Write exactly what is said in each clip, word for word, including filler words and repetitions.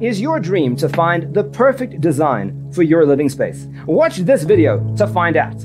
Is your dream to find the perfect design for your living space? Watch this video to find out.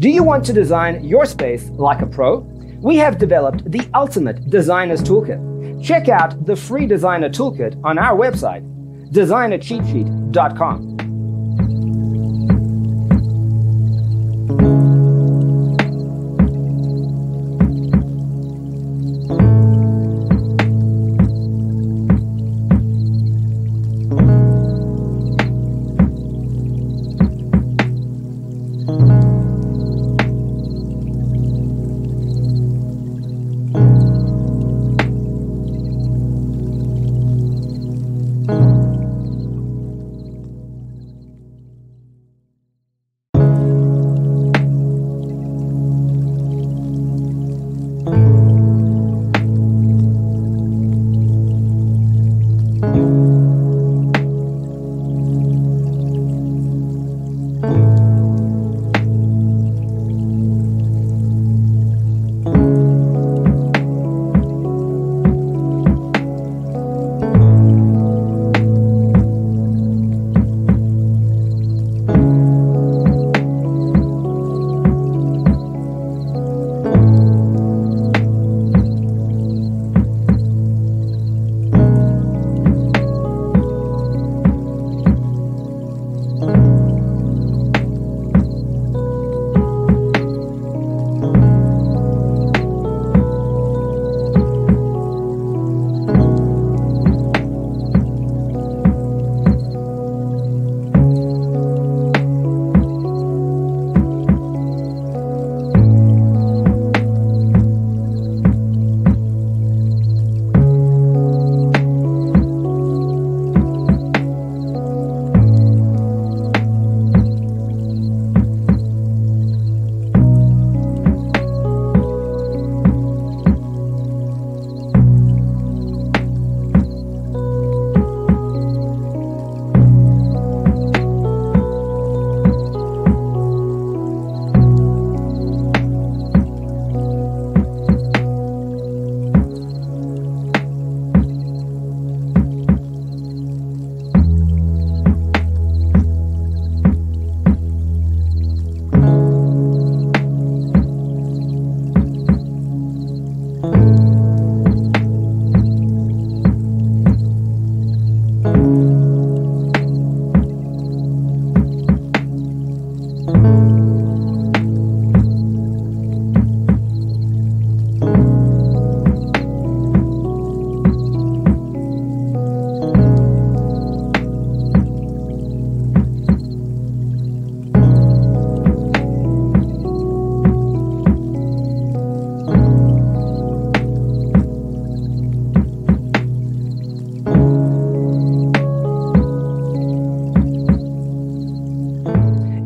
Do you want to design your space like a pro? We have developed the ultimate designer's toolkit. Check out the free designer toolkit on our website, designer cheat sheet dot com.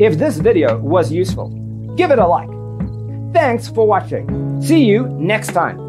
If this video was useful, give it a like. Thanks for watching. See you next time.